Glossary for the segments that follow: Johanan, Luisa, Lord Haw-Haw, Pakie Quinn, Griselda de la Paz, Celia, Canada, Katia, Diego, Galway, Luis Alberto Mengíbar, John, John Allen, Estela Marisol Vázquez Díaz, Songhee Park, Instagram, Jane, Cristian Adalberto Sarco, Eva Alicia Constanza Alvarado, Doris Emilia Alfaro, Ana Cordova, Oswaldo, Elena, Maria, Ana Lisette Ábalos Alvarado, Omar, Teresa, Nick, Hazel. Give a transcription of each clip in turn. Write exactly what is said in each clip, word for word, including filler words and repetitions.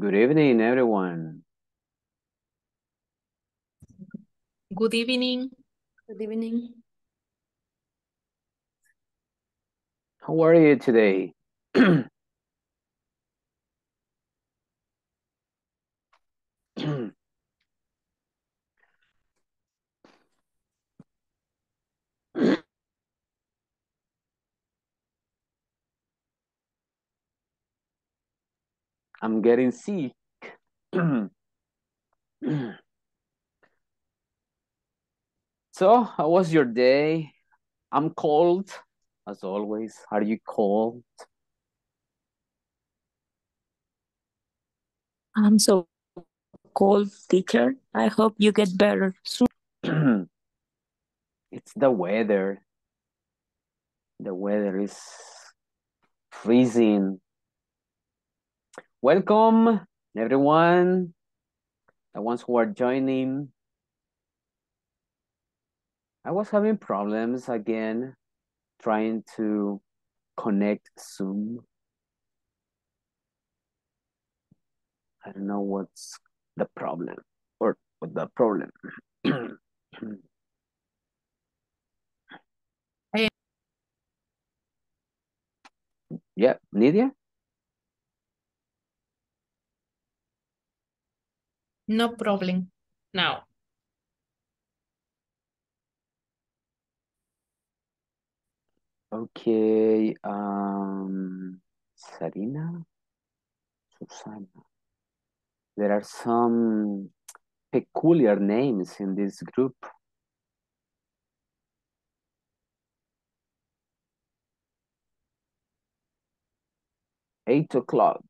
Good evening, everyone. Good evening. Good evening. How are you today? I'm getting sick. So, how was your day? I'm cold, as always. Are you cold? I'm so cold, teacher. I hope you get better soon. It's the weather. The weather is freezing. Welcome, everyone, the ones who are joining. I was having problems again, trying to connect Zoom. I don't know what's the problem, or what the problem. Hey. Yeah, Nidia? No problem now. Okay, um, Sarina, Susana. There are some peculiar names in this group. Eight o'clock.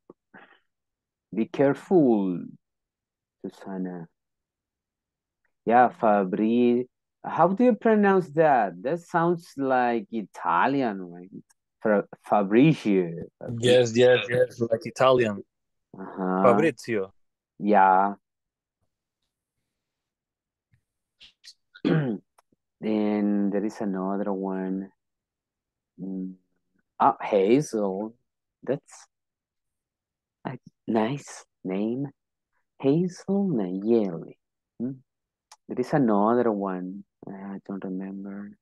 Be careful. Susana. Yeah, Fabri. How do you pronounce that? That sounds like Italian, right? Fabrizio. Fabrizio. Yes, yes, yes, like Italian. Uh-huh. Fabrizio. Yeah. Then there is another one. Ah, oh, Hazel. That's a nice name. Hazel Nayeli. Hmm? There is another one. I don't remember.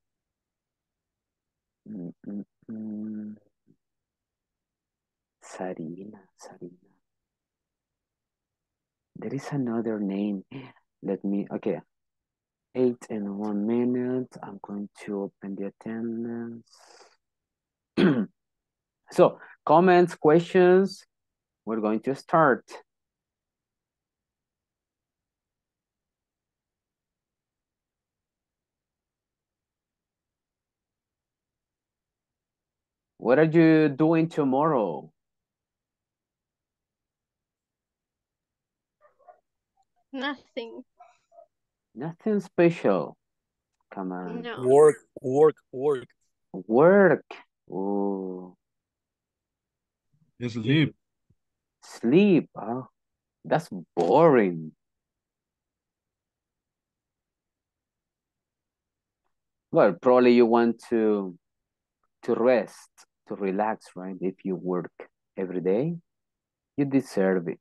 Mm -mm -mm. Sarina, Sarina. There is another name. Let me, okay. Eight and one minute. I'm going to open the attendance. So, comments, questions. We're going to start. What are you doing tomorrow? Nothing. Nothing special. Come on. No. Work, work, work. Work. Oh. Sleep. Sleep. Oh, that's boring. Well, probably you want to to rest. To relax, right? If you work every day, you deserve it.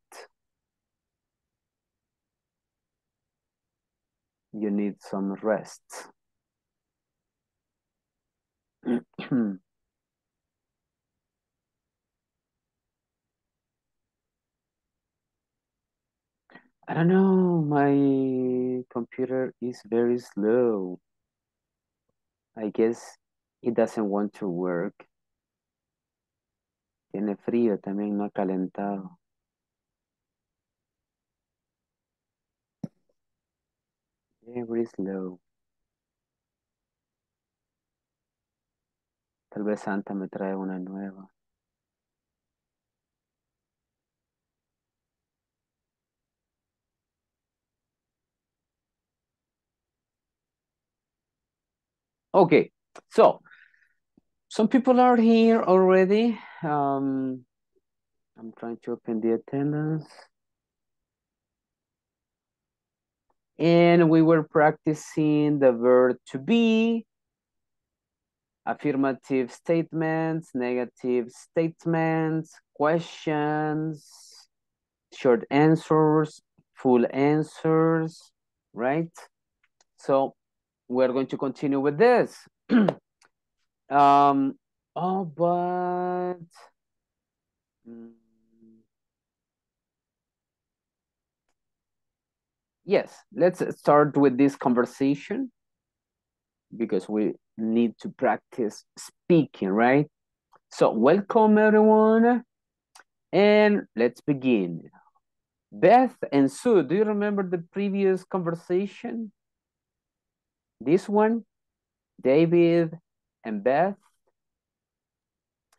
You need some rest. I don't know, my computer is very slow. I guess it doesn't want to work. Tiene frío, también no ha calentado. Very slow. Tal vez Santa me trae una nueva. Okay, so some people are here already. Um, I'm trying to open the attendance. And we were practicing the verb to be, affirmative statements, negative statements, questions, short answers, full answers, right? So we're going to continue with this. um, oh, but... Yes, let's start with this conversation because we need to practice speaking, right? So welcome everyone, and let's begin. Beth and Sue, do you remember the previous conversation? This one, David and Beth.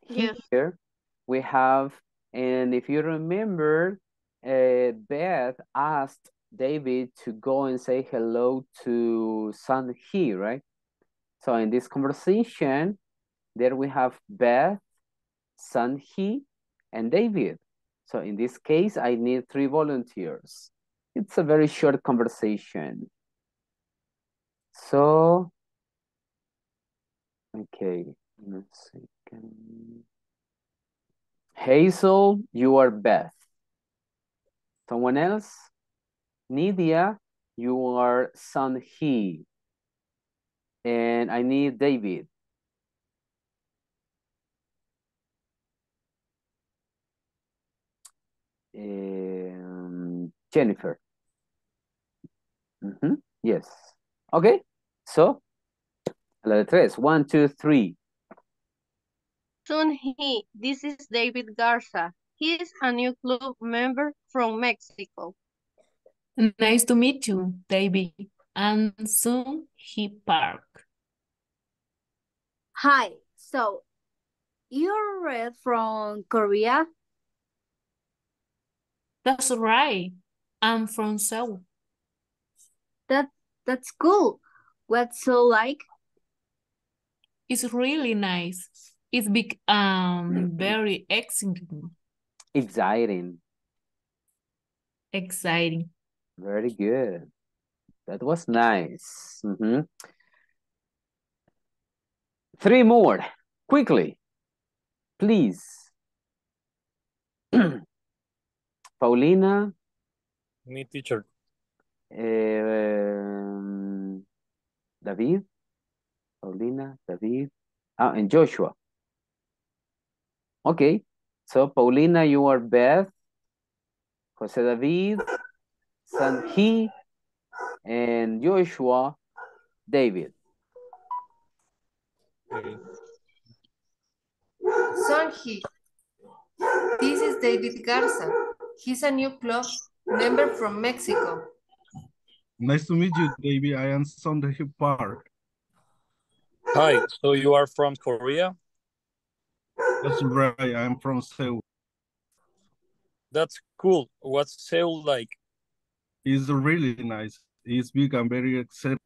Yes. Here we have, and if you remember, uh, Beth asked David to go and say hello to Sanji, right? So in this conversation, there we have Beth, Sanji, and David. So in this case, I need three volunteers. It's a very short conversation. So, okay, let's see. Hazel, you are Beth. Someone else? Nidia, you are Songhee. And I need David. Um, Jennifer. Mm-hmm. Yes. Okay. So, la de tres. One, two, three. Soon-hee, this is David Garza. He is a new club member from Mexico. Nice to meet you, David, and Song Hee Park. Hi, so you're from Korea? That's right. I'm from Seoul. That, that's cool. What's Seoul like? It's really nice. It's big, um, very exciting. Exciting. Exciting. Very good. That was nice. Mm-hmm. Three more, quickly, please. Paulina. Me, teacher. Uh, David. Paulina, David. Ah, and Joshua. Okay. So, Paulina, you are Beth. Jose David. Sanji and Joshua, David. Okay. Sanji, this is David Garza. He's a new club member from Mexico. Nice to meet you, David. I am Songhee Park. Hi, so you are from Korea? That's right, I am from Seoul. That's cool. What's Seoul like? It's really nice. It's big and very exciting.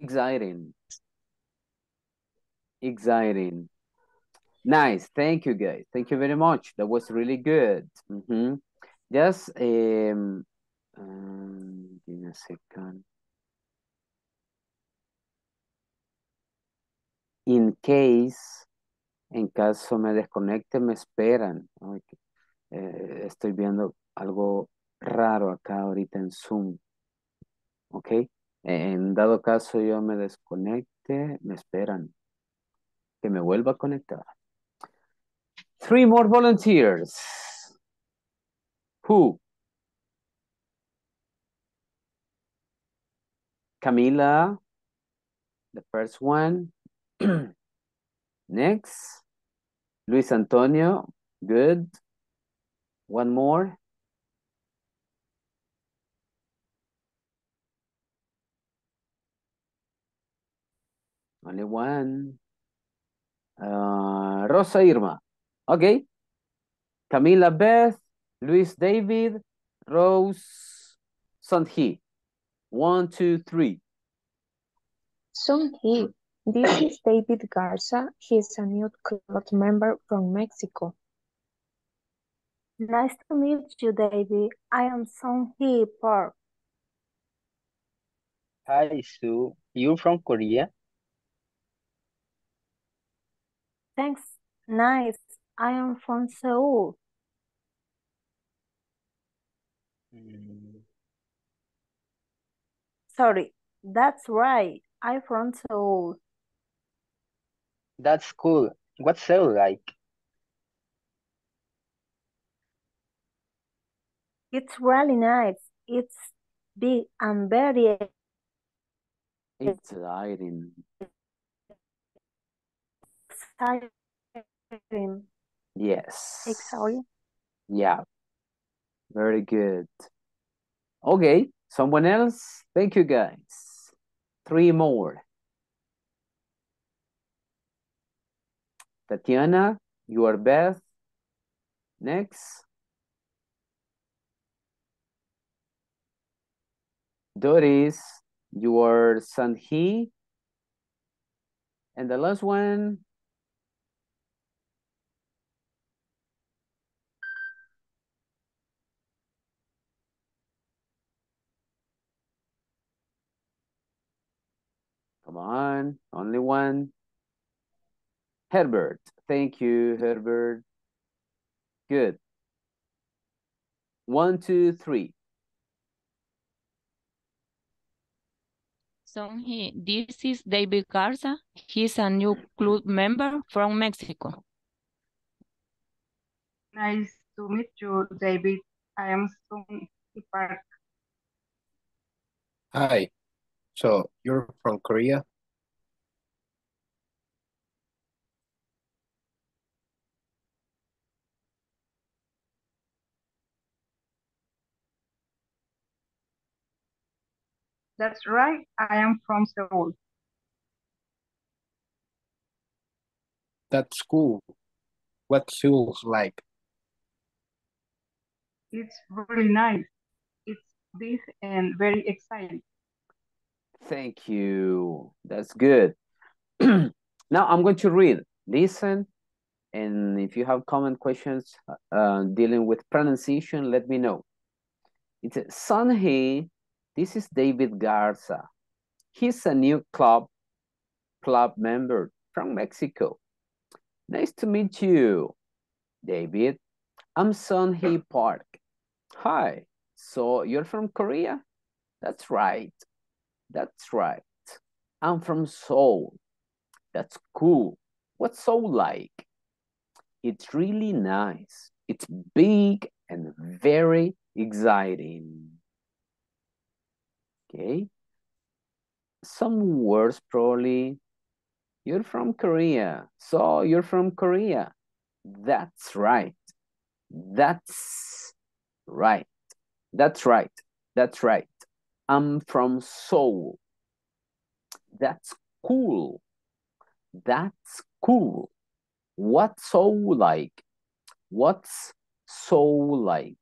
Exciting. Exciting. Nice. Thank you, guys. Thank you very much. That was really good. Mm-hmm. Just um, um, give me a second. In case, en caso me desconecte, me esperan. Okay. Eh, estoy viendo algo raro acá ahorita en Zoom, ok, en dado caso yo me desconecte, me esperan que me vuelva a conectar. Three more volunteers. Who? Camila, the first one. Next, Luis Antonio, good. One more. Only one. Uh, Rosa Irma. Okay. Camila Beth, Luis David, Rose Songhee. One, two, three. Songhee, this is David Garza. He is a new club member from Mexico. Nice to meet you, David. I am Songhee Park. Hi, Sue. You're from Korea? Thanks. Nice. I am from Seoul. Sorry, that's right. I'm from Seoul. That's cool. What's Seoul like? It's really nice. It's big and very It's lighting. exciting. Yes. Exciting. Yeah. Very good. Okay. Someone else? Thank you, guys. Three more. Tatiana, you are Beth. Next. Doris, you are Sanji. And the last one. Come on, only one. Herbert. Thank you, Herbert. Good. One, two, three. Songhee, this is David Garza. He's a new club member from Mexico. Nice to meet you, David. I am Soon-hee Park. Hi. So, you're from Korea? That's right, I am from Seoul. That's cool. What's Seoul like? It's really nice. It's big and very exciting. Thank you. That's good. Now I'm going to read, listen, and if you have comment questions uh, dealing with pronunciation, let me know. It's Songhee. This is David Garza. He's a new club club member from Mexico. Nice to meet you, David. I'm Songhee Park. Hi. So you're from Korea? That's right. That's right. I'm from Seoul. That's cool. What's Seoul like? It's really nice. It's big and very exciting. Okay. Some words probably. You're from Korea. So you're from Korea. That's right. That's right. That's right. That's right. I'm from Seoul. That's cool. That's cool. What's Seoul like? What's Seoul like?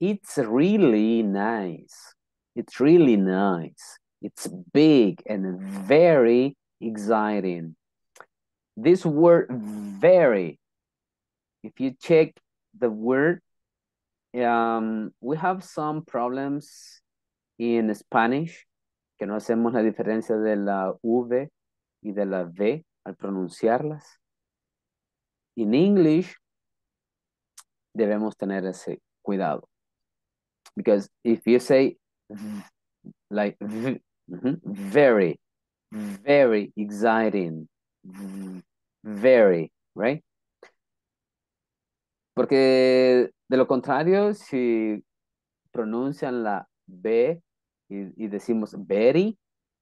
It's really nice. It's really nice. It's big and very exciting. This word very, if you check the word, um, we have some problems in Spanish, que no hacemos la diferencia de la V y de la V al pronunciarlas. In English, debemos tener ese cuidado. Because if you say, like, very, very exciting, very, right? Porque de lo contrario, si pronuncian la B, y decimos Betty,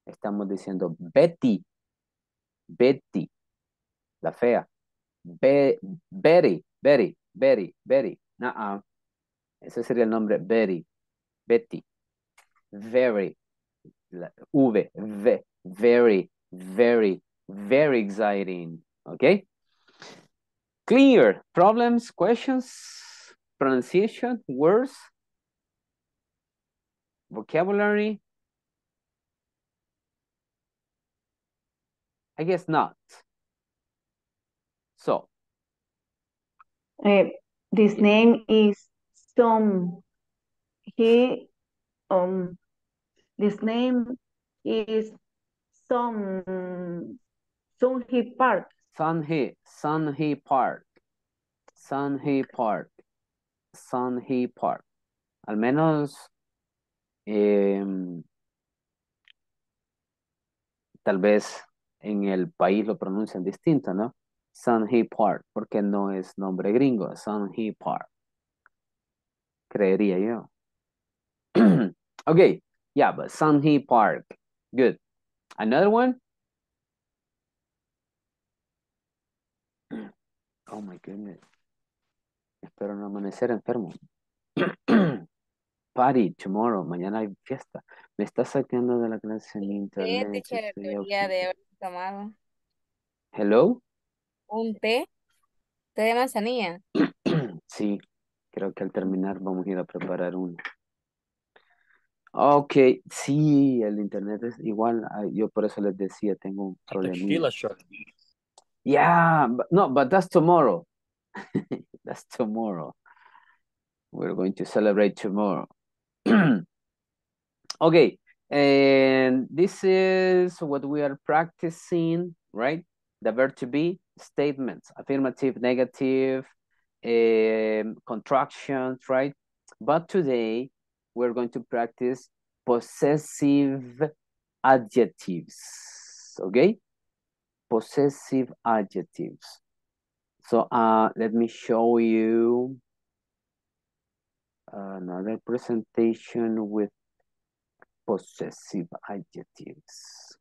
estamos diciendo Betty, Betty, la fea, Be, Betty, Betty, Betty, Betty, nah-uh. Ese sería el nombre, Betty, Betty, very, la, V, V, very, very, very exciting, okay? Clear, problems, questions, pronunciation, words, vocabulary? I guess not. So. Uh, this name is Song Hee. Um, this name is Song Hee Park. Songhee, Songhee Park. Songhee Park. Songhee Park. Al menos. Eh, tal vez en el país lo pronuncian distinto, ¿no? Songhee Park, porque no es nombre gringo, Songhee Park. Creería yo. Okay, yeah, but Sanji Park, good. Another one? Oh my goodness. Espero no amanecer enfermo. Party tomorrow, mañana hay fiesta. Me está sacando de la clase en internet. ¿Té, el día de hoy tomado? Hello? ¿Un té? ¿Té de manzanilla? Sí, creo que al terminar vamos a ir a preparar uno. Ok, sí, el internet es igual. Yo por eso les decía, tengo un problema. Yeah, but, no, but that's tomorrow. That's tomorrow. We're going to celebrate tomorrow. Okay, and this is what we are practicing, right? The verb to be statements, affirmative, negative, um, contractions, right? But today, we're going to practice possessive adjectives, okay? Possessive adjectives. So uh, let me show you another presentation with possessive adjectives.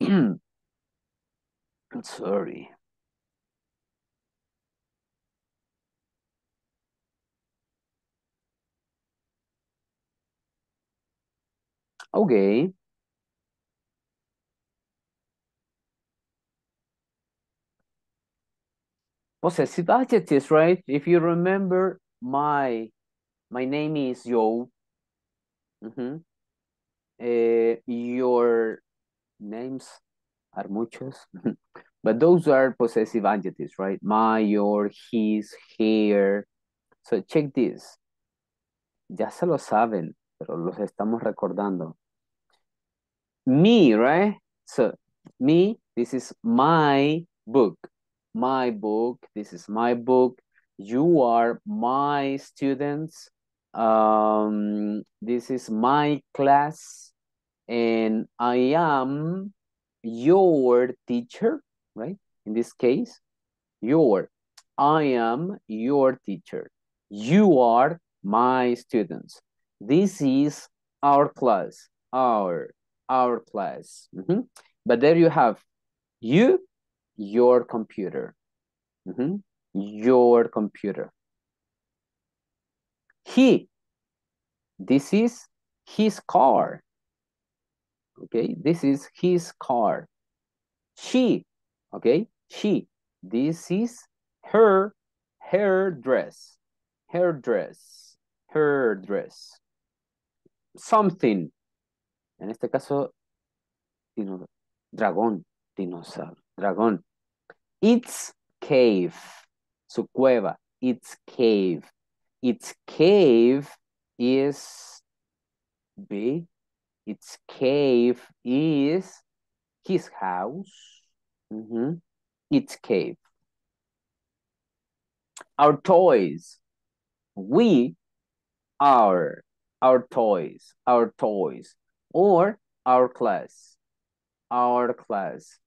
I'm sorry. Okay. Possessive adjectives, right? If you remember, my my name is Joe. Mm-hmm. uh, your names are muchos, but those are possessive adjectives, right? My, your, his, her. So check this. Ya se lo saben, pero los estamos recordando. Me, right? So me, this is my book. My book, this is my book. You are my students. Um, this is my class. And I am your teacher, right? In this case, your. I am your teacher. You are my students. This is our class. Our, our class. Mm-hmm. But there you have you. Your computer. Mm-hmm. Your computer. He. This is his car. Okay, this is his car. She. Okay, she. This is her, her dress. Her dress. Her dress. Something. En este caso, dino, dragón, dinosaurio. Dragón. It's cave. Su cueva. It's cave. It's cave is big. It's cave is his house. Mm-hmm. It's cave. Our toys. We are our toys. Our toys. Or our class. Our class.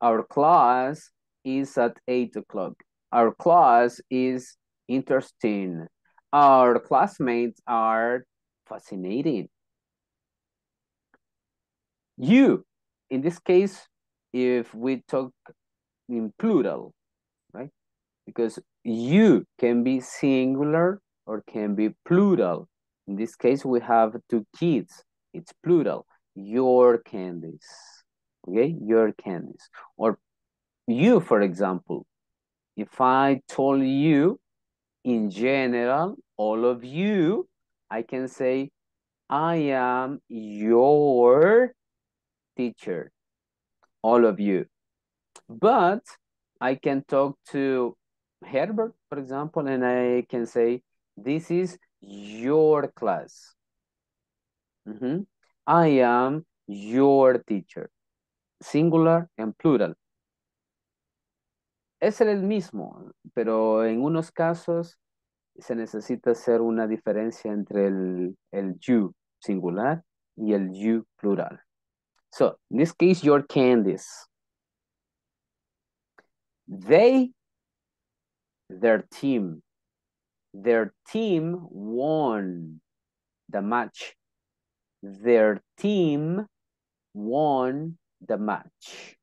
Our class is at eight o'clock. Our class is interesting. Our classmates are fascinating. You, in this case, if we talk in plural, right? Because you can be singular or can be plural. In this case, we have two kids. It's plural. Your candies. Okay, your candies. Or you, for example, if I told you, in general, all of you, I can say, I am your teacher, all of you. But I can talk to Herbert, for example, and I can say, this is your class. Mm-hmm. I am your teacher. Singular and plural. Es el mismo, pero en unos casos se necesita hacer una diferencia entre el, el you singular y el you plural. So, in this case, your candies. They, their team, their team won the match. Their team won the match.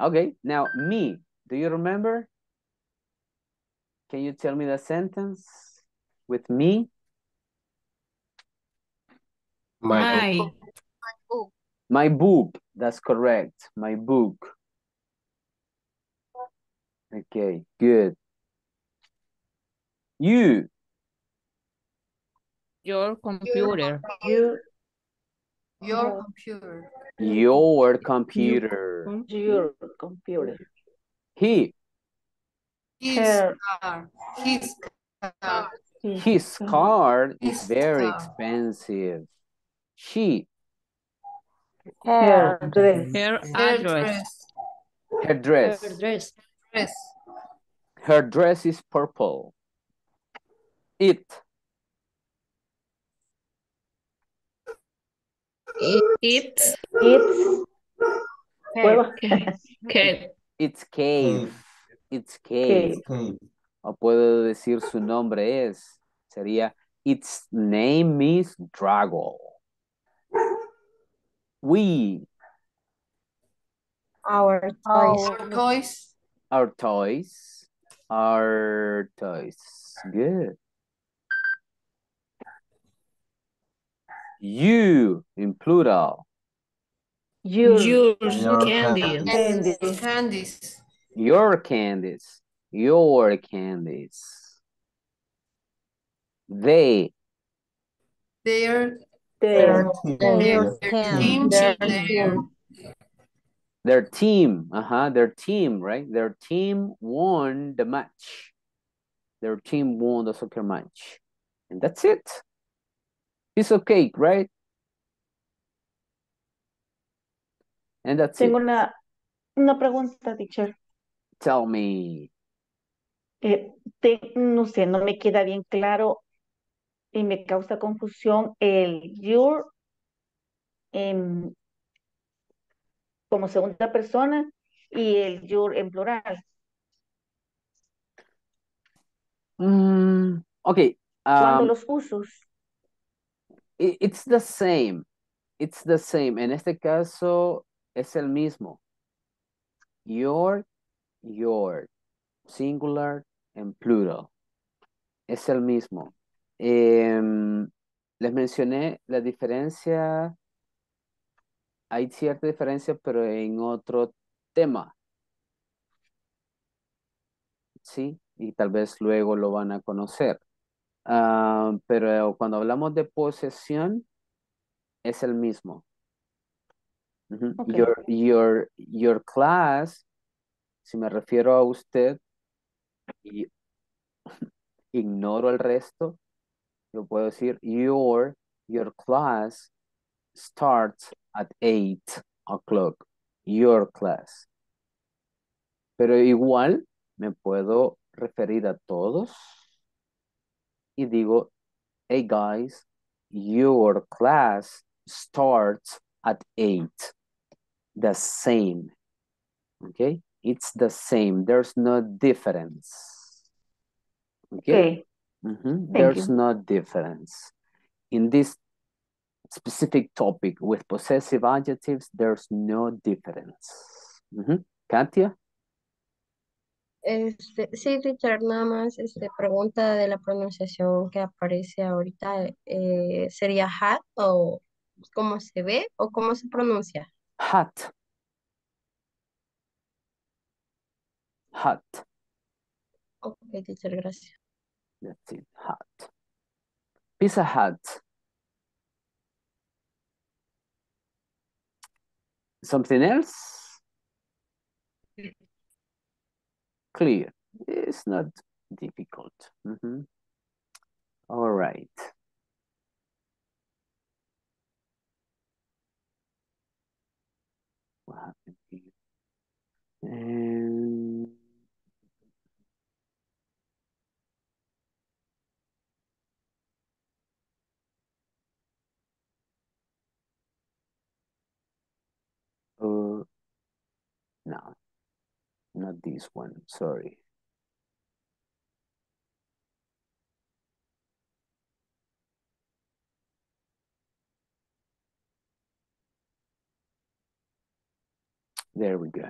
Okay, now me, do you remember? Can you tell me the sentence with me? My, my boob. My boob, that's correct. My boob. Okay, good. You. Your computer. Your, your computer. Your computer. Your computer. He. His Her. car. His car. His car is very expensive. She. Her dress. Her address. Her dress. Her dress. Her dress is purple. It. It. It's. It's cave. It's cave. It's cave. O puedo decir su nombre es. Sería, its name is Drago. We. Our toys. Our toys. Our toys, our toys, good. You, in plural. You, your candies. Candies. Candies. Your candies, your candies. They. Their, their, their, their team. Their team. Their team, uh-huh, their team, right? Their team won the match. Their team won the soccer match. And that's it. Piece of cake, right? And that's Tengo it. Una, una pregunta, teacher. Tell me. Eh, te, no sé, no me queda bien claro y me causa confusión el your... Um, como segunda persona y el your en plural. Mm, okay. Um, Cuando los usos. It, it's the same. It's the same. En este caso es el mismo. Your, your, singular en plural. Es el mismo. Eh, les mencioné la diferencia. Hay cierta diferencia, pero en otro tema. Sí, y tal vez luego lo van a conocer. Uh, pero cuando hablamos de posesión, es el mismo. Uh-huh. Okay. Your, your, your class, si me refiero a usted, y, ignoro el resto, yo puedo decir, your, your class starts at eight o'clock, your class. Pero igual me puedo referir a todos y digo, hey guys, your class starts at eight. The same. Okay? It's the same. There's no difference. Okay? Okay. Mm-hmm. There's you. no difference. In this specific topic with possessive adjectives, there's no difference. Mm-hmm. Katia? Este, sí, Richard, nada más este, pregunta de la pronunciación que aparece ahorita. Eh, ¿Sería hat o cómo se ve o cómo se pronuncia? Hat. Hat. Ok, Richard, gracias. That's it, hat. Pizza hat. Something else? Clear. It's not difficult. Mm-hmm. All right. What happened here? And No, not this one, sorry. There we go.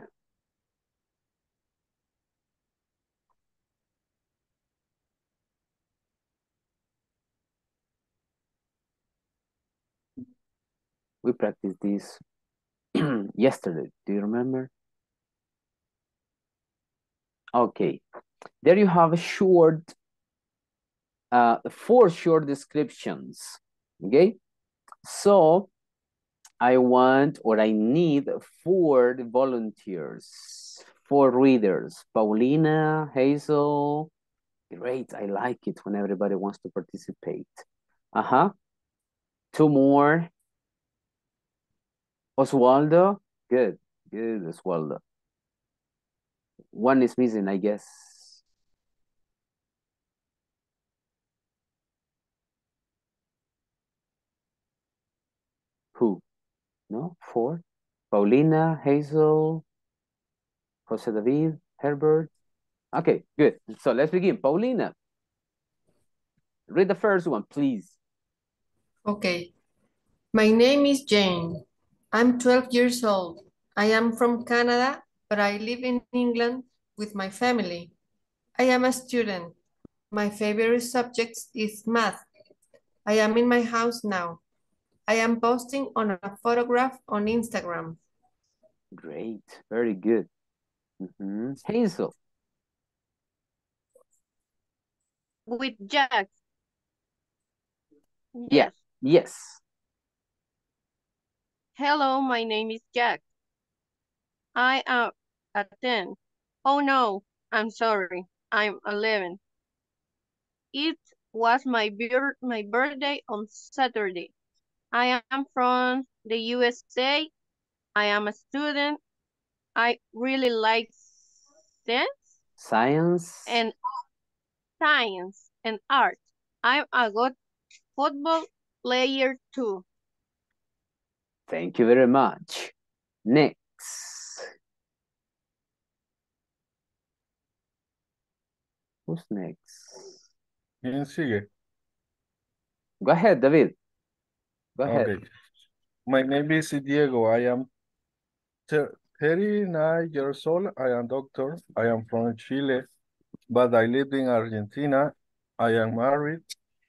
We practiced this yesterday, do you remember? Okay, there you have a short, uh, four short descriptions, okay? So I want, or I need four volunteers, four readers, Paulina, Hazel, great, I like it when everybody wants to participate. Uh-huh, two more. Oswaldo, good, good, Oswaldo. One is missing, I guess. Who? No, four. Paulina, Hazel, Jose David, Herbert. Okay, good. So let's begin. Paulina, read the first one, please. Okay. My name is Jane. I'm twelve years old. I am from Canada, but I live in England with my family. I am a student. My favorite subject is math. I am in my house now. I am posting on a photograph on Instagram. Great, very good. Mm-hmm. Hazel. With Jack. Yes, yes. Hello, my name is Jack. I am at ten. Oh no, I'm sorry. I'm eleven. It was my bir my birthday on Saturday. I am from the U S A. I am a student. I really like science. Science. And science and art. I'm a good football player too. Thank you very much. Next. Who's next? Go ahead, David. Go ahead. Okay. My name is Diego. I am thirty-nine years old. I am a doctor. I am from Chile, but I live in Argentina. I am married.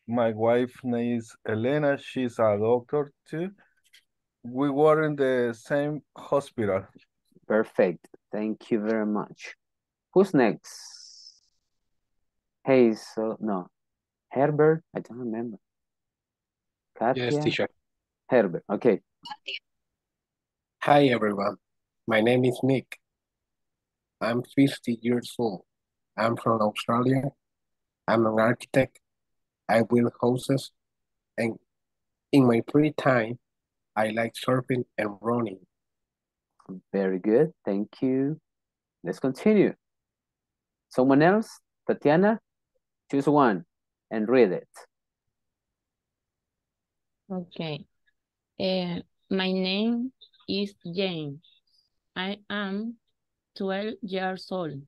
My wife name is Elena. She's a doctor too. We were in the same hospital. Perfect. Thank you very much. Who's next? Hey, so no. Herbert? I don't remember. Katia? Yes, teacher. Herbert, okay. Hi, everyone. My name is Nick. I'm fifty years old. I'm from Australia. I'm an architect. I build houses. And in my free time, I like surfing and running. Very good. Thank you. Let's continue. Someone else? Tatiana? Choose one and read it. Okay. Uh, my name is Jane. I am twelve years old.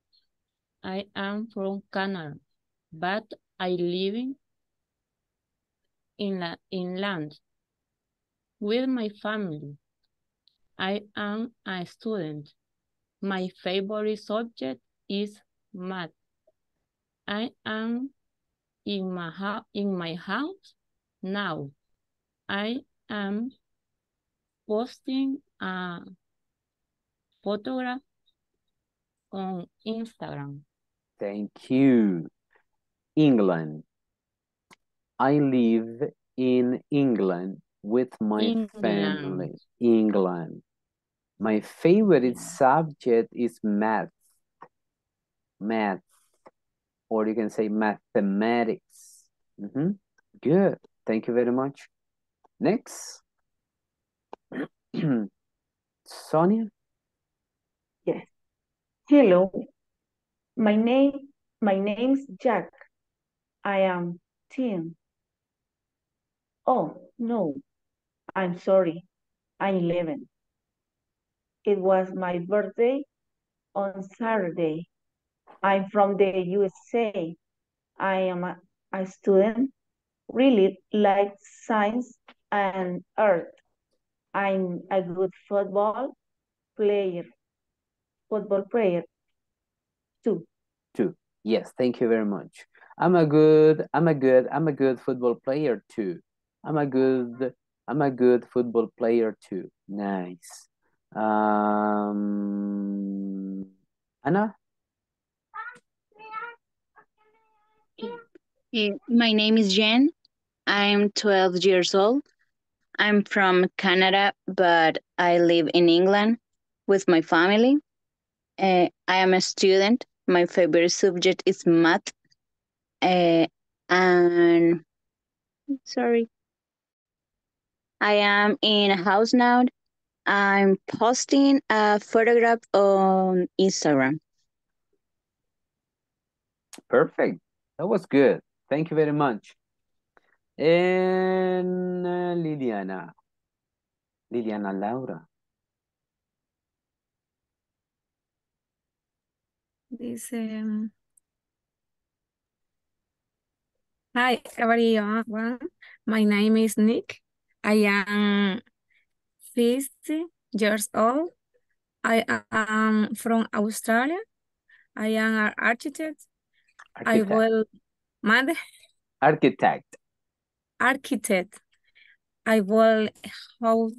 I am from Canada, but I live in la inland. With my family, I am a student. My favorite subject is math. I am in my, in my house now. I am posting a photograph on Instagram. Thank you. England. I live in England with my England. family, England. My favorite yeah. subject is math, math, or you can say mathematics. Mm-hmm. Good, thank you very much. Next, Sonia? Yes, hello. My name, my name's Jack. I am ten. Oh, no. I'm sorry, I'm eleven. It was my birthday on Saturday. I'm from the U S A. I am a, a student, really like science and art. I'm a good football player, football player, too. Too, yes, thank you very much. I'm a good, I'm a good, I'm a good football player, too. I'm a good, I'm a good football player, too. Nice. Um, Ana? My name is Jane. I'm twelve years old. I'm from Canada, but I live in England with my family. Uh, I am a student. My favorite subject is math. Uh, and sorry. I am in a house now. I'm posting a photograph on Instagram. Perfect. That was good. Thank you very much. And uh, Liliana. Liliana Laura. This, um... Hi, everyone. My name is Nick. I am fifty years old. I am from Australia. I am an architect. Architect. I will... Mother. Architect. Architect. I will hold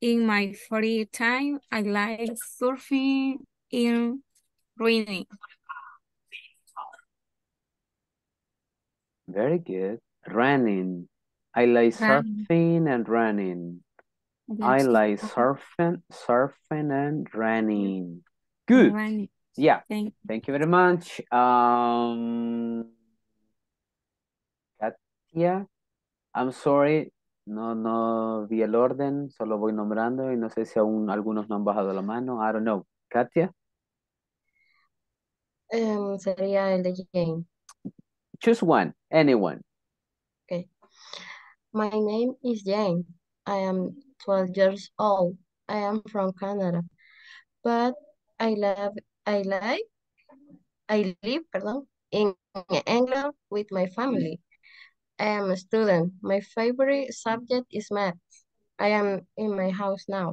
in my free time. I like surfing in reading. Very good. Running. I like surfing and running. I like surfing, surfing and running. Good. Running. Yeah. Thank you. Thank you very much. Um, Katia, I'm sorry, no, no vi el orden, solo voy nombrando y no sé si aún algunos no han bajado la mano. I don't know. Katia. Um, sería el de Jane. Choose one, anyone. Okay. My name is Jane. I am twelve years old. I am from Canada, but I love. I like, I live, pardon, in England with my family. I am a student. My favorite subject is math. I am in my house now.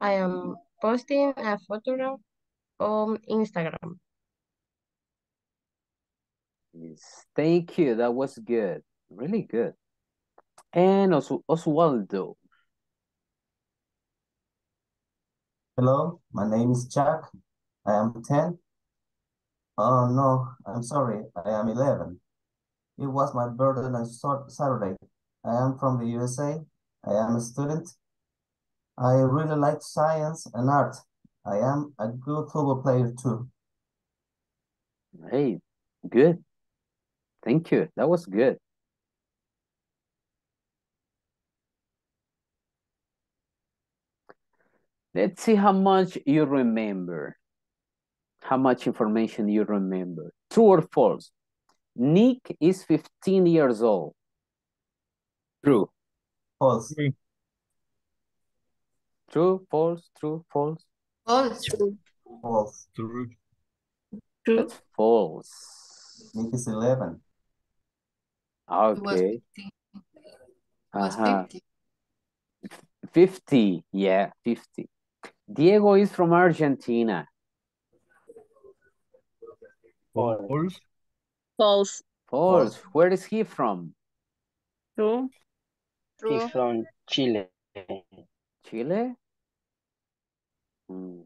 I am posting a photograph on Instagram. Yes, thank you. That was good. Really good. And Os Oswaldo. Hello, my name is Jack. I am ten. Oh, no, I'm sorry. I am eleven. It was my birthday on Saturday. I am from the U S A. I am a student. I really like science and art. I am a good football player, too. Hey, good. Thank you. That was good. Let's see how much you remember. How much information you remember. True or false? Nick is fifteen years old. True. False. True, false, true, false. False. True. False. True. True. That's false. Nick is eleven. Okay. Uh-huh. fifty. Yeah, fifty. Diego is from Argentina. False. False. False. Where is he from? True. True. He's from Chile. Chile? Hmm.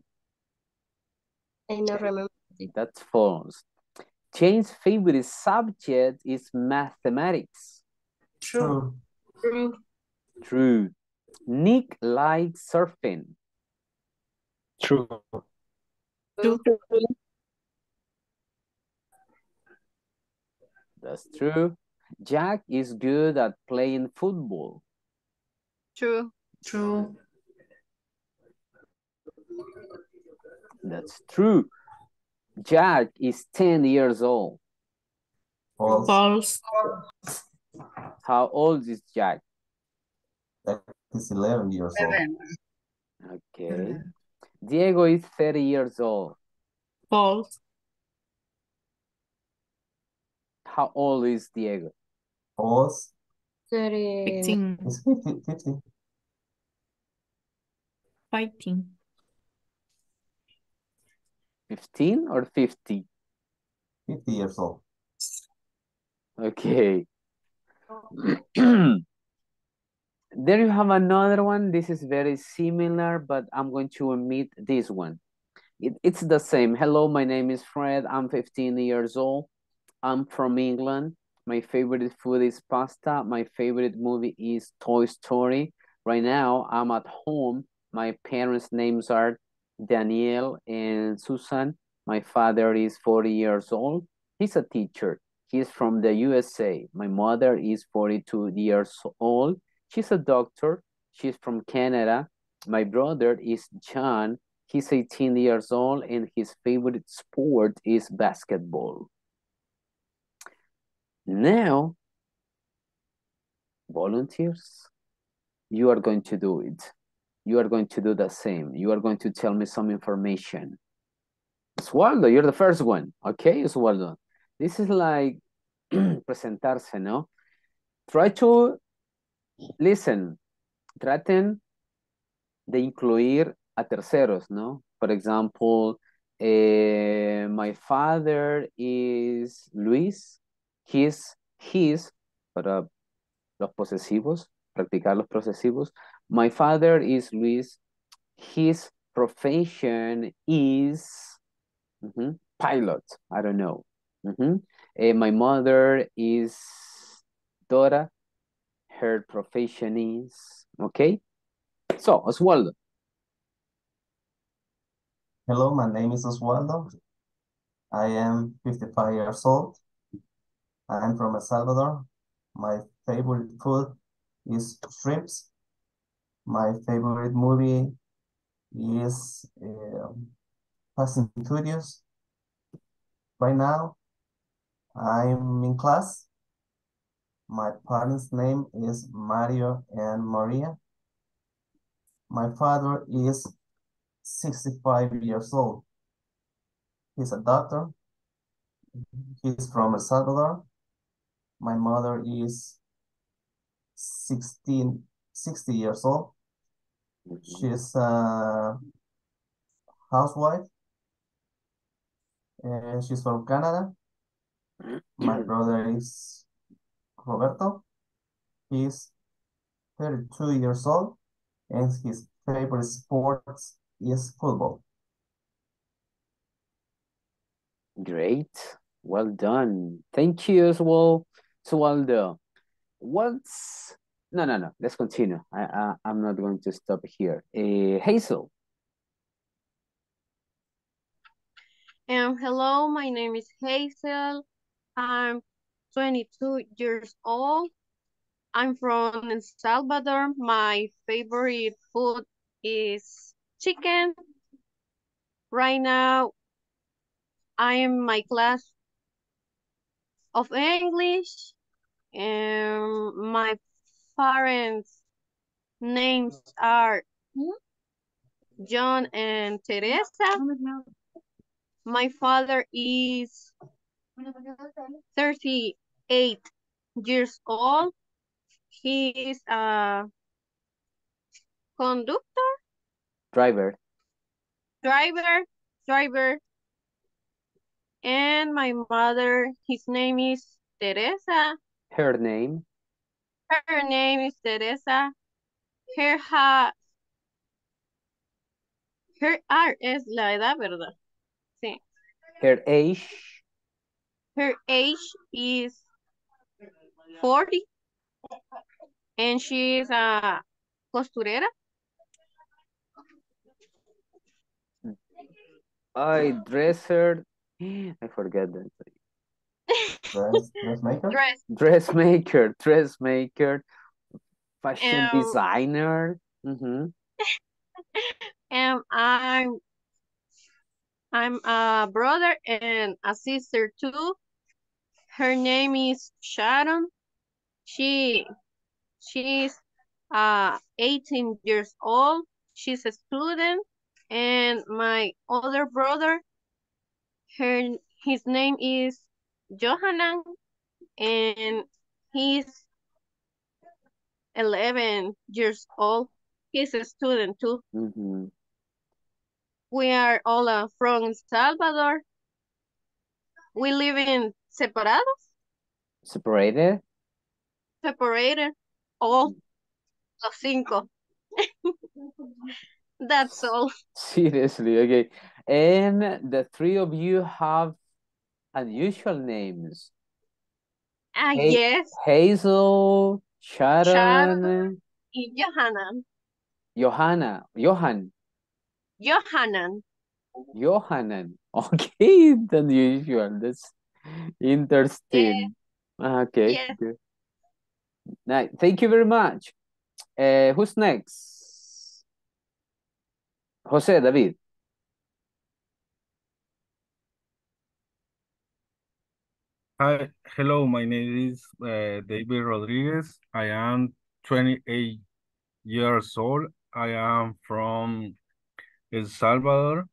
I don't remember. That's false. Jane's favorite subject is mathematics. True. True. True. Nick likes surfing. True. True. That's true. Jack is good at playing football. True. True. That's true. Jack is ten years old. False. False. How old is Jack? Jack is eleven years old. Okay. Diego is thirty years old. False. How old is Diego? False. fifteen. fifteen. fifteen. fifteen or fifty? fifty years old. Okay. There you have another one. This is very similar, but I'm going to omit this one. It, it's the same. Hello, my name is Fred. I'm fifteen years old. I'm from England. My favorite food is pasta. My favorite movie is Toy Story. Right now, I'm at home. My parents' names are Danielle and Susan. My father is forty years old. He's a teacher. He's from the U S A. My mother is forty-two years old. She's a doctor. She's from Canada. My brother is John. He's eighteen years old and his favorite sport is basketball. Now, volunteers, you are going to do it. You are going to do the same. You are going to tell me some information. Oswaldo, you're the first one. Okay, Oswaldo. This is like presentarse, no? Try to listen. Traten de incluir a terceros, no? For example, eh, my father is Luis. His, his, para los posesivos, practicar los posesivos. My father is Luis. His profession is mm-hmm, pilot. I don't know. Mm-hmm. uh, my mother is Dora. Her profession is, okay? So, Oswaldo. Hello, my name is Oswaldo. I am fifty-five years old. I am from El Salvador. My favorite food is shrimps. My favorite movie is Fast and Furious. Right now, I'm in class. My parents' name is Mario and Maria. My father is sixty-five years old. He's a doctor. He's from El Salvador. My mother is sixteen, sixty years old. She's a housewife. Uh, she's from Canada. My brother is Roberto. He's thirty-two years old, and his favorite sport is football. Great. Well done. Thank you as well, Oswaldo. What's... No, no, no. Let's continue. I, I, I'm not going to stop here. Uh, Hazel. Um, hello, my name is Hazel. I'm twenty-two years old. I'm from El Salvador. My favorite food is chicken. Right now, I am in my class of English. And my parents' names are John and Teresa. My father is thirty-eight years old. He is a conductor. Driver. Driver. Driver. And my mother, his name is Teresa. Her name? Her name is Teresa. Her ha... Her art es la edad, ¿verdad? Sí. Her age? Her age is forty. And she is a costurera. I dress her. I forgot that. Dress, dressmaker? Dress. Dressmaker, dressmaker, fashion um, designer. Mm-hmm. um, I'm, I'm a brother and a sister too. Her name is Sharon. She, she's uh, eighteen years old. She's a student. And my older brother, her, his name is Johanan, and he's eleven years old. He's a student too. Mm-hmm. We are all uh, from El Salvador. We live in separados. Separated? Separated. All los cinco. That's all. Seriously, okay. And the three of you have unusual names. Ah, uh, ha yes. Hazel, Sharon, Sharon and Johanan. Johanna. Johan. Johanan. Johanan. Okay, it's unusual. That's interesting. Yeah. Okay. Yeah. Okay. Nice. Thank you very much. Uh, who's next? Jose David. Hi. Hello. My name is uh, David Rodriguez. I am twenty-eight years old. I am from El Salvador.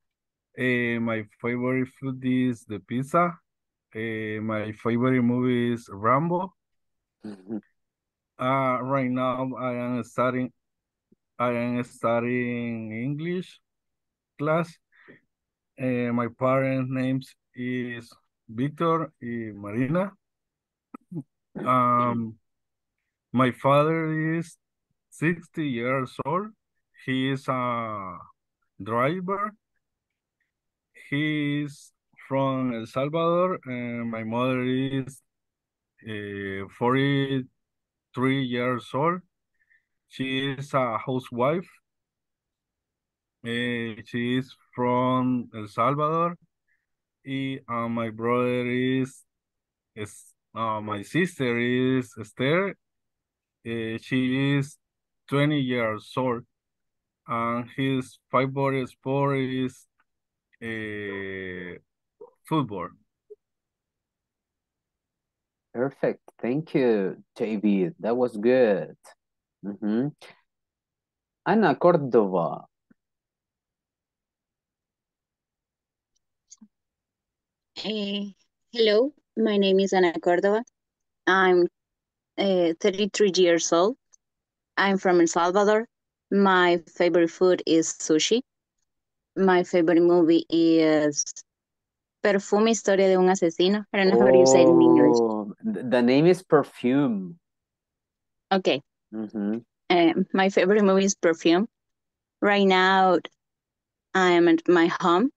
Uh, my favorite food is the pizza. Uh, my favorite movie is Rambo. Mm-hmm. Uh, right now I am studying. I am studying English class. Uh, my parents' names is Victor and Marina. Um, my father is sixty years old. He is a driver. He is from El Salvador, and my mother is uh, forty-three years old. She is a housewife. Uh, she is from El Salvador. And uh, my brother is, is uh, my sister is Esther. Uh, she is twenty years old. And his favorite sport is uh, football. Perfect. Thank you, J B. That was good. Mm-hmm. Ana Cordova. Hey, hello, my name is Ana Cordova. I'm uh, thirty-three years old. I'm from El Salvador. My favorite food is sushi. My favorite movie is Perfume, Historia de un Asesino. I don't know oh, how you say it in English. The name is Perfume. Okay. Mm-hmm. Um, my favorite movie is Perfume. Right now, I am at my home.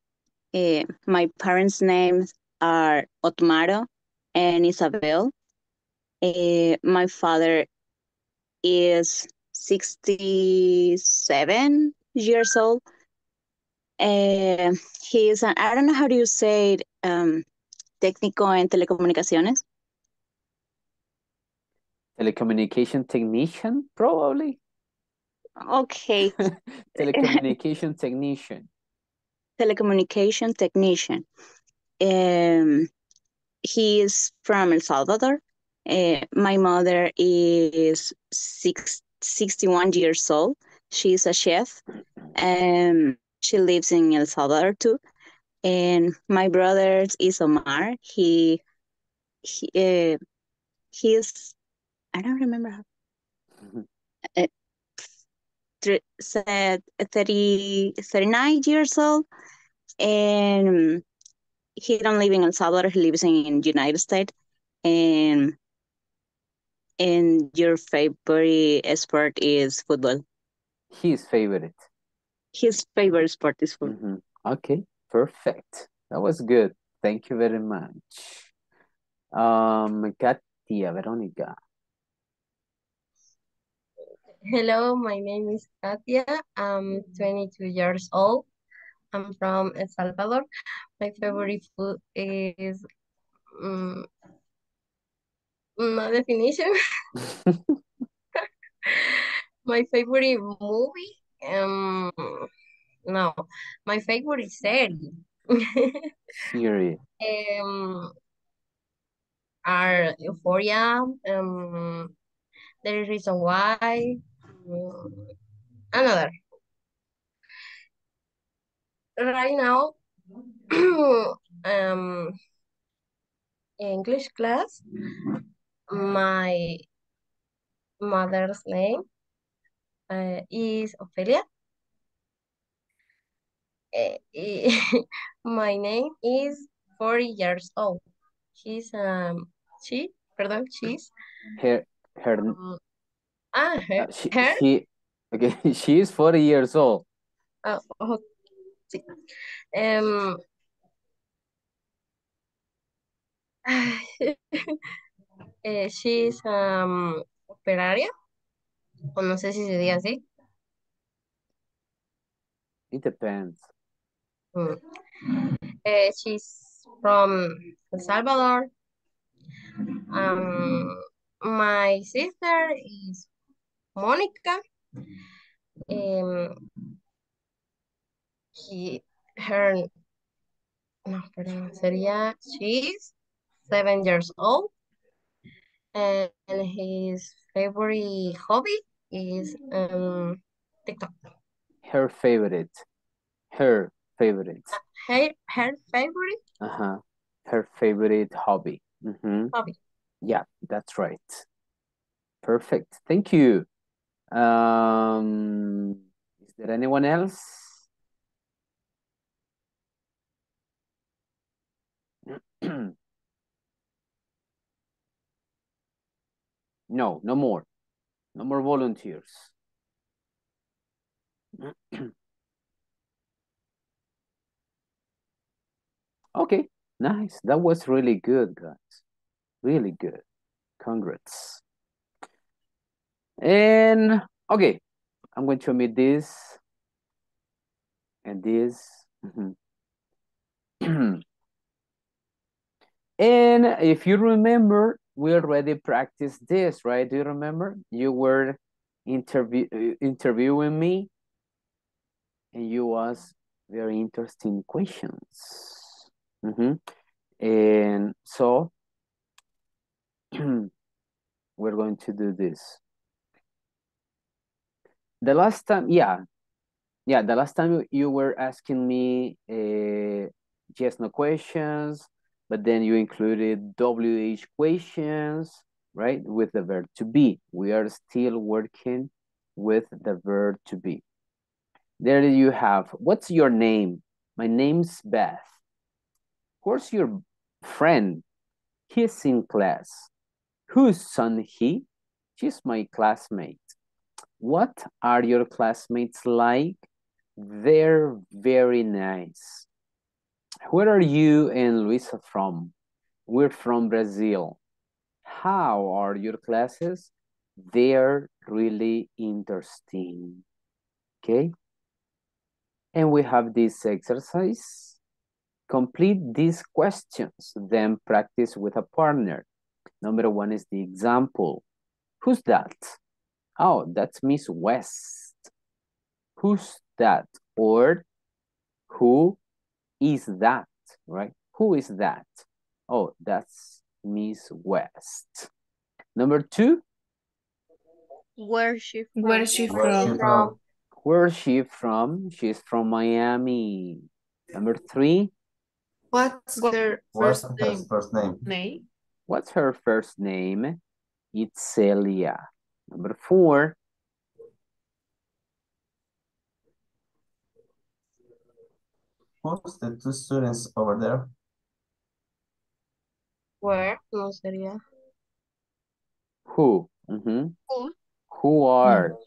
Uh, my parents' names are Otmaro and Isabel. Uh, my father is sixty-seven years old. Uh, he is an, I don't know how do you say it, um, técnico en telecomunicaciones? Telecommunication technician, probably. Okay. Telecommunication technician. Telecommunication technician. Um, he is from El Salvador. Uh, my mother is six, sixty-one years old. She is a chef. Um, She lives in El Salvador too, and my brother is Omar. He, he, uh, he is. I don't remember how. Uh, thirty, thirty-nine years old, and he don't live in El Salvador. He lives in, in United States, and and your favorite sport is football. His favorite. His favorite sport is football. Mm-hmm. Okay, perfect. That was good. Thank you very much. Um, Katia, Veronica. Hello, my name is Katia. I'm twenty-two years old. I'm from El Salvador. My favorite food is... Um, no definition. My favorite movie... Um, no, my favorite series. Series. um, are Euphoria. Um, there is reason why. Um, another. right now um English class, my mother's name uh, is Ophelia. My name is forty years old. She's um she pardon she's her her um, ah her, she, her? She, okay she is forty years old. Oh, okay. Um. uh, she's um operaria. O no sé si se diga así. It depends. Mm. Uh, she's from El Salvador. Um, my sister is Monica. Um, he, her, no, perdón, sería, she's seven years old. And his favorite hobby is um, TikTok. Her favorite. Her favorite. Her, her favorite? Uh-huh. Her favorite hobby. Mm-hmm. Hobby. Yeah, that's right. Perfect. Thank you. Um, is there anyone else? No, no more. No more volunteers. Okay, nice. That was really good, guys. Really good. Congrats. And, okay, I'm going to omit this and this. And if you remember, we already practiced this, right? Do you remember? You were interview interviewing me and you asked very interesting questions. Mm-hmm. And so we're going to do this. The last time, yeah, yeah, the last time you were asking me uh, yes, no questions, but then you included W H questions, right? With the verb to be. We are still working with the verb to be. There you have, what's your name? My name's Beth. Of course, your friend, he's in class. Who's Songhee? She's my classmate. What are your classmates like? They're very nice. Where are you and Luisa from? We're from Brazil. How are your classes? They're really interesting. Okay? And we have this exercise. Complete these questions, then practice with a partner. Number one is the example. Who's that? Oh, that's Miss West. Who's that? Or who is that, right? Who is that? Oh, that's Miss West. Number two. Where is she from? Where is she from? Where is she from? She's from Miami. Number three. What's her first name? Her first name? name? What's her first name? It's Celia. Number four. Who's the two students over there? Where? No, Celia. Who? Mm-hmm. Who? Who are? Mm-hmm.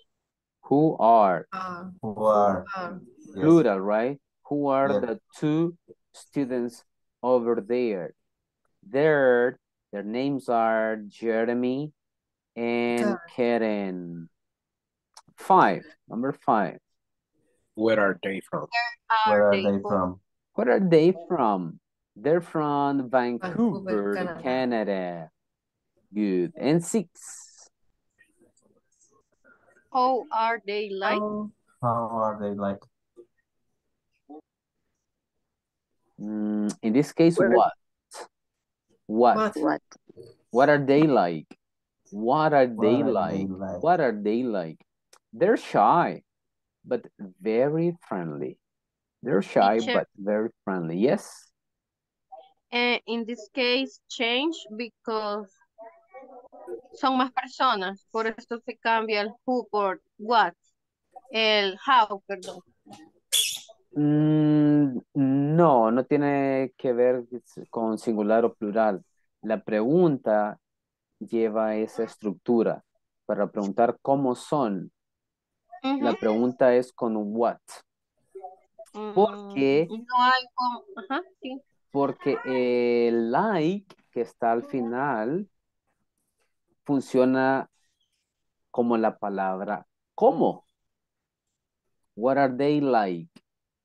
Who are? Uh, Who are? Uh, Plural, yes. Right? Who are yeah. the two students over there? Their, their names are Jeremy and uh, Karen. Five, number five. Where are they from? Where are, Where are they, they from? from? Where are they from? They're from Vancouver, Canada. Canada. Good. And six. How are they like? How, how are they like? Mm, in this case, Where? what? What? What? What are they like? What are they what like? Are they like? What are they like? They're shy, but very friendly. They're shy, teacher, but very friendly. Yes. Uh, in this case, change because son más personas. Por esto se cambia el who por what. El how, perdón. Mm, no, no tiene que ver con singular o plural. La pregunta lleva esa estructura para preguntar cómo son. Uh-huh. La pregunta es con what. Porque, no hay como, ajá, sí. Porque el like que está al final funciona como la palabra ¿cómo? What are they like?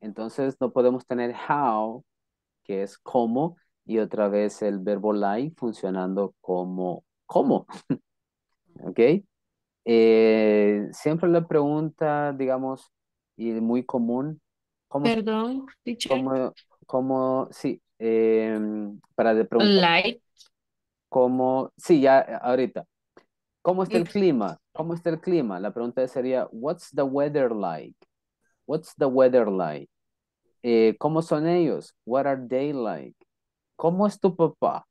Entonces no podemos tener how, que es cómo, y otra vez el verbo like funcionando como ¿cómo? ¿Ok? Eh, siempre la pregunta, digamos, y muy común, ¿Cómo, Perdón, teacher. ¿Cómo, cómo sí, eh, para de preguntar. Like. ¿Cómo, sí, ya ahorita. ¿Cómo está el clima? ¿Cómo está el clima? La pregunta sería, what's the weather like? What's the weather like? Eh, ¿Cómo son ellos? What are they like? ¿Cómo es tu papá?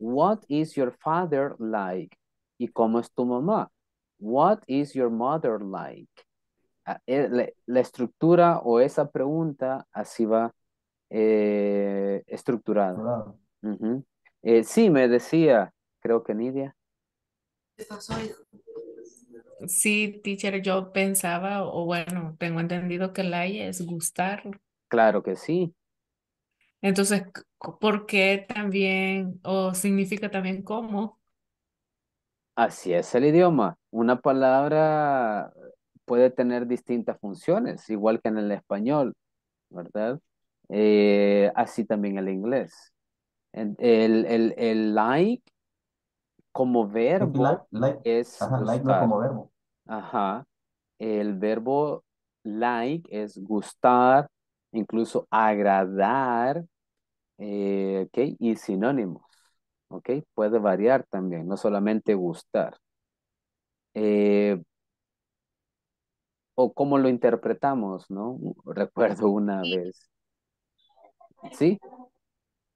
What is your father like? ¿Y cómo es tu mamá? What is your mother like? La, la estructura o esa pregunta así va eh, estructurada. Wow. Uh-huh. eh, sí, me decía, creo que Nidia. Sí, teacher, yo pensaba, o bueno, tengo entendido que la I es gustar. Claro que sí. Entonces, ¿por qué también, o significa también cómo? Así es el idioma. Una palabra puede tener distintas funciones, igual que en el español, ¿verdad? Eh, así también el inglés. El, el, el like como verbo like, like, es ajá, like no como verbo. Ajá. El verbo like es gustar, incluso agradar, eh, ¿ok? Y sinónimos, ¿ok? Puede variar también, no solamente gustar. Eh, O cómo lo interpretamos, ¿no? Recuerdo una sí. vez. ¿Sí?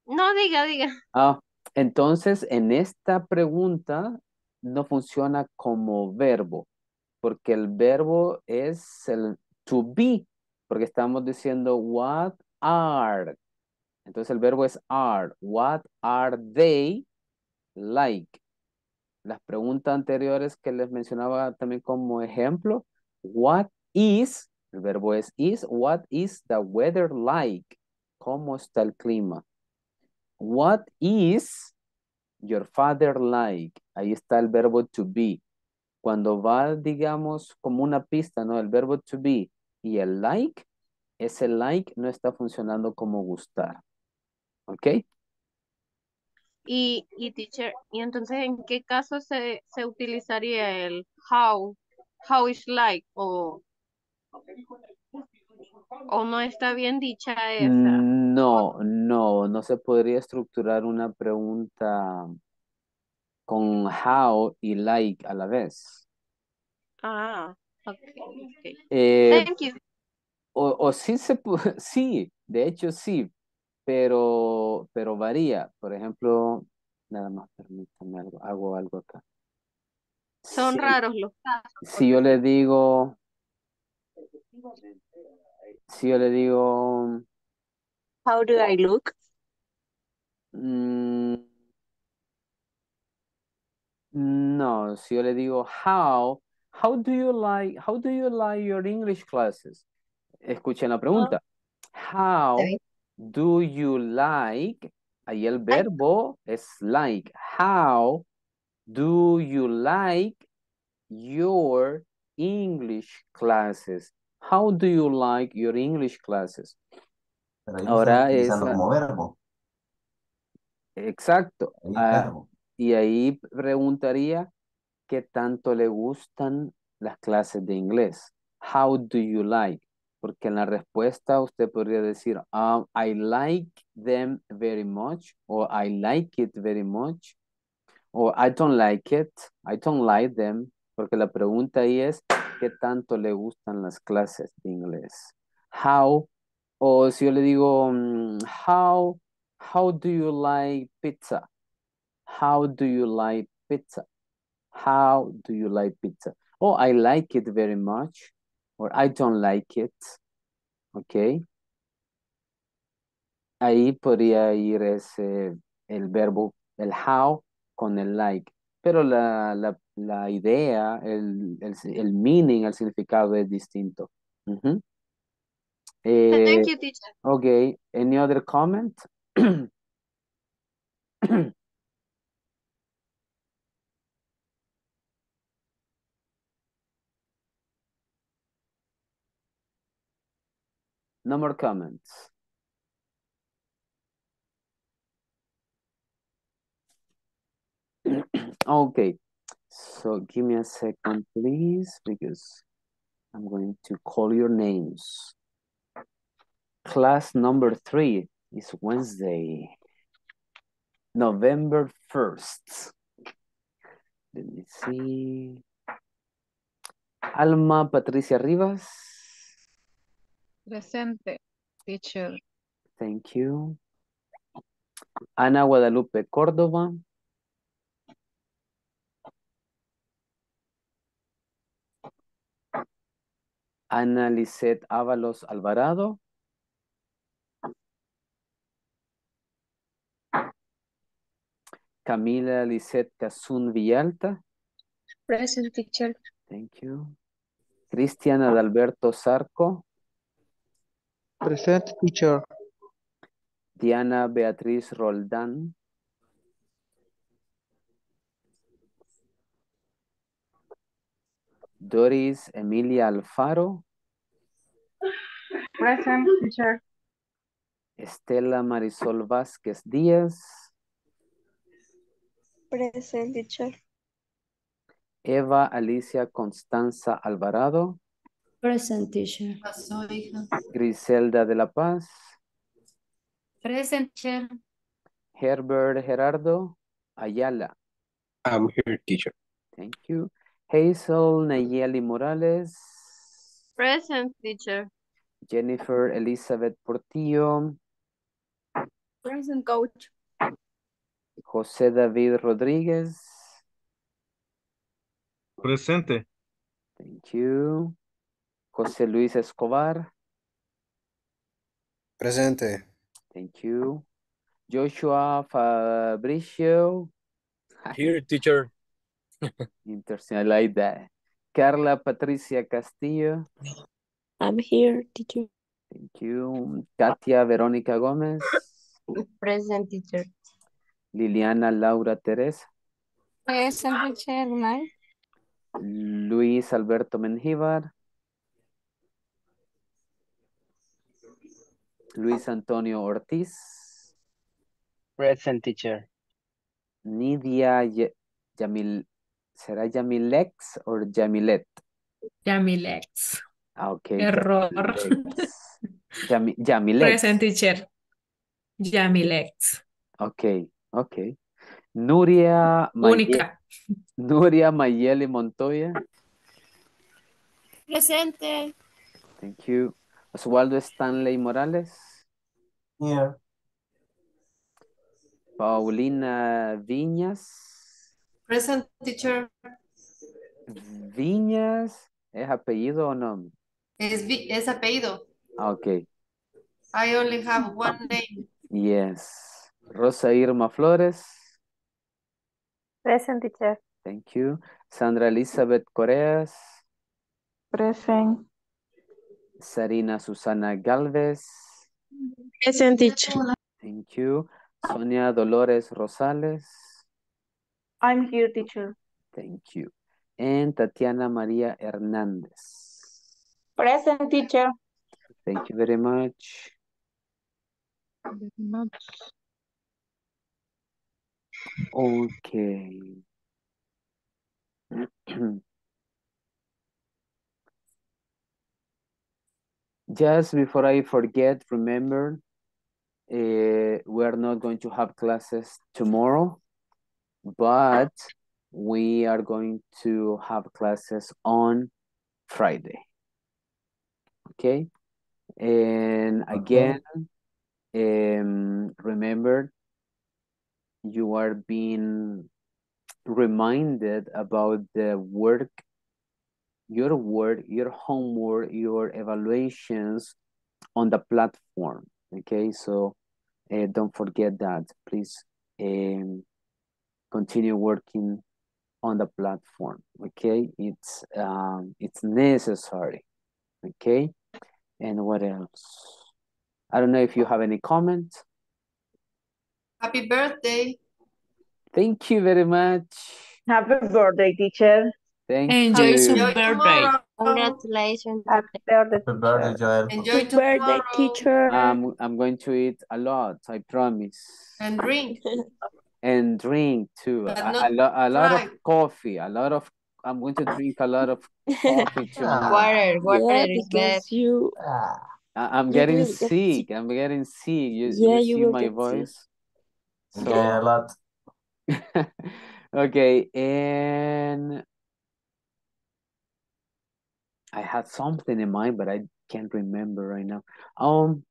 No, diga, diga. Ah, entonces, en esta pregunta no funciona como verbo, porque el verbo es el to be, porque estamos diciendo what are. Entonces, el verbo es are. What are they like? Las preguntas anteriores que les mencionaba también como ejemplo, what is, el verbo es is, what is the weather like? ¿Cómo está el clima? What is your father like? Ahí está el verbo to be. Cuando va, digamos, como una pista, ¿no? El verbo to be y el like, ese like no está funcionando como gustar. ¿Ok? Y, y teacher, ¿y entonces en qué caso se, se utilizaría el how? How is like, o, o no está bien dicha esa. No, no, no se podría estructurar una pregunta con how y like a la vez. Ah, ok. okay. Eh, Thank you. O, o sí se puede, sí, de hecho sí, pero, pero varía. Por ejemplo, nada más, permítame algo, hago algo acá. Son sí. raros los casos. Si yo le digo, si yo le digo, how do I look? Mm, no, si yo le digo how, how do you like, how do you like your English classes? Escuchen la pregunta. How do you like? Ahí el verbo es like. How do you like your English classes? How do you like your English classes? Pero ahora es como verbo. Exacto. Ahí ah, verbo. Y ahí preguntaría qué tanto le gustan las clases de inglés. How do you like? Porque en la respuesta usted podría decir, um, I like them very much, o I like it very much. O I don't like it, I don't like them, porque la pregunta ahí es, ¿qué tanto le gustan las clases de inglés? How O si yo le digo, mm, how, how do you like pizza? How do you like pizza? How do you like pizza? Oh, I like it very much. Or I don't like it. Ok. Ahí podría ir ese, el verbo, el how con el like. Pero la, la, la idea, el, el, el meaning, el significado es distinto. Uh-huh. eh, Thank you, teacher. Ok. Any other comment? No more comments. Okay, so give me a second, please, because I'm going to call your names. Class number three is Wednesday, November first. Let me see. Alma Patricia Rivas. Presente, teacher. Thank you. Ana Guadalupe Cordova. Ana Lisette Ábalos Alvarado. Camila Lisette Cazun Villalta. Present, teacher. Thank you. Cristian Adalberto Sarco. Present, teacher. Diana Beatriz Roldán. Doris Emilia Alfaro. Present, teacher. Estela Marisol Vázquez Díaz. Present, teacher. Eva Alicia Constanza Alvarado. Present, teacher. Griselda de la Paz. Present, teacher. Herbert Gerardo Ayala. I'm here, teacher. Thank you. Hazel Nayeli Morales. Present, teacher. Jennifer Elizabeth Portillo. Present, coach. Jose David Rodriguez. Presente. Thank you. Jose Luis Escobar. Presente. Thank you. Joshua Fabricio. Here, teacher. Interesting, I like that. Carla Patricia Castillo. I'm here, teacher. Thank you. Katia Verónica Gómez. Present, teacher. Liliana Laura Teresa. Present, teacher. Luis Alberto Mengíbar. Luis Antonio Ortiz. Present, teacher. Nidia Ye Yamil. ¿Será Yamilex o Yamilet? Yamilex. Ah, ok. Error. Yamilex. Yamilex. Present, teacher. Yamilex. Ok, ok. Nuria. Única. May Nuria Mayeli Montoya. Presente. Thank you. Oswaldo Stanley Morales. Yeah. Paulina Viñas. Present, teacher. Viñas, ¿es apellido o nombre? Es, es apellido. Ok. I only have one name. Yes. Rosa Irma Flores. Present, teacher. Thank you. Sandra Elizabeth Correas. Present. Sarina Susana Galvez. Present, teacher. Thank you. Sonia Dolores Rosales. I'm here, teacher. Thank you. And Tatiana Maria Hernandez. Present, teacher. Thank you very much. Very much. Okay. Just before I forget, remember, uh, we're not going to have classes tomorrow. But we are going to have classes on Friday, okay? And And again, um, remember, you are being reminded about the work, your work, your homework, your evaluations on the platform. Okay, so uh, don't forget that. Please um, continue working on the platform. Okay, it's um, it's necessary. Okay, and what else? I don't know if you have any comments. Happy birthday. Thank you very much. Happy birthday, teacher. Thank Enjoy you. Enjoy your birthday. Congratulations. Happy birthday, Happy birthday Joel. Enjoy Happy birthday, teacher. Um, I'm going to eat a lot, I promise. And drink. And drink too. A, a, lo a lot of coffee. A lot of. I'm going to drink a lot of coffee too. Water. Water yeah, is best. You. Uh, I'm getting you sick. Get sick. I'm getting sick. You, yeah, you, you see my voice. Sick. So, yeah, a lot. Okay, and I had something in mind, but I can't remember right now. Um,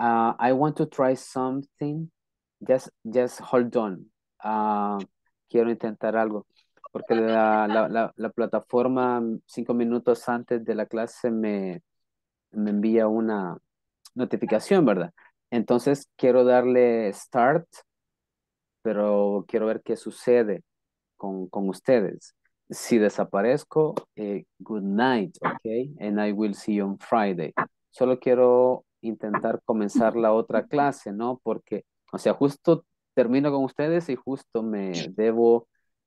uh, I want to try something. Just, just hold on. Uh, quiero intentar algo, porque la, la, la, la plataforma cinco minutos antes de la clase me, me envía una notificación, ¿verdad? Entonces, quiero darle start, pero quiero ver qué sucede con, con ustedes. Si desaparezco, eh, good night, okay? And I will see you on Friday. Solo quiero intentar comenzar la otra clase, ¿no? Porque, o sea, justo termino con ustedes y justo me debo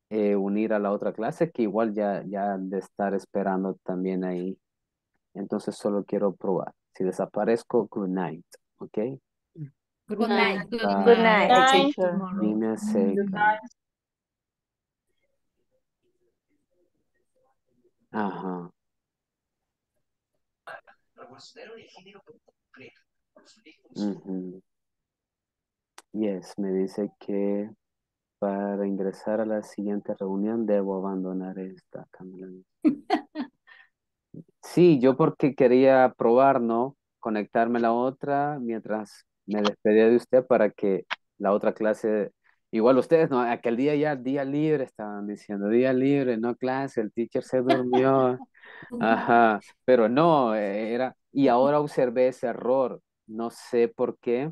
eh, unir a la otra clase, que igual ya, ya han de estar esperando también ahí. Entonces, solo quiero probar. Si desaparezco, good night, okay? Good night. Good night. Good night. Good night. Give me a second. Good night. Ajá. Uh-huh. Yes, me dice que para ingresar a la siguiente reunión debo abandonar esta. Sí, yo porque quería probar, ¿no? Conectarme a la otra mientras... Me despedía de usted para que la otra clase, igual ustedes, no, aquel día ya, día libre, estaban diciendo, día libre, no clase, el teacher se durmió, ajá, pero no, era, y ahora observé ese error, no sé por qué,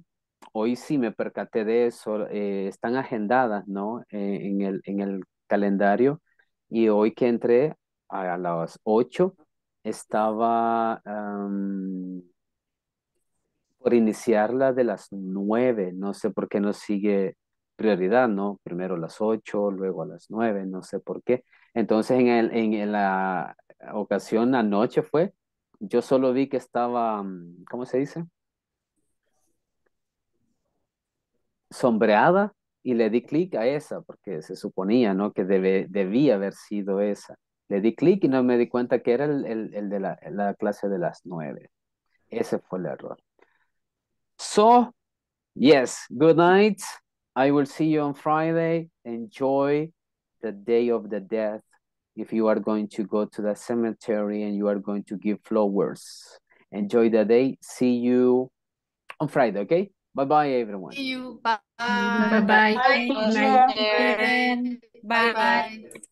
hoy sí me percaté de eso, eh, están agendadas, ¿no? Eh, en, el, en el calendario, y hoy que entré a las ocho, estaba... Um, por iniciarla de las nueve, no sé por qué no sigue prioridad, ¿no? Primero las ocho, luego a las nueve, no sé por qué. Entonces en, el, en la ocasión anoche fue, yo solo vi que estaba, ¿cómo se dice? Sombreada y le di clic a esa, porque se suponía, ¿no? Que debe, debía haber sido esa. Le di clic y no me di cuenta que era el, el, el de la, la clase de las nueve. Ese fue el error. So, yes, good night. I will see you on Friday. Enjoy the day of the death. If you are going to go to the cemetery and you are going to give flowers, enjoy the day. See you on Friday, okay? Bye-bye, everyone. See you. Bye. Bye-bye. Bye-bye. Bye-bye.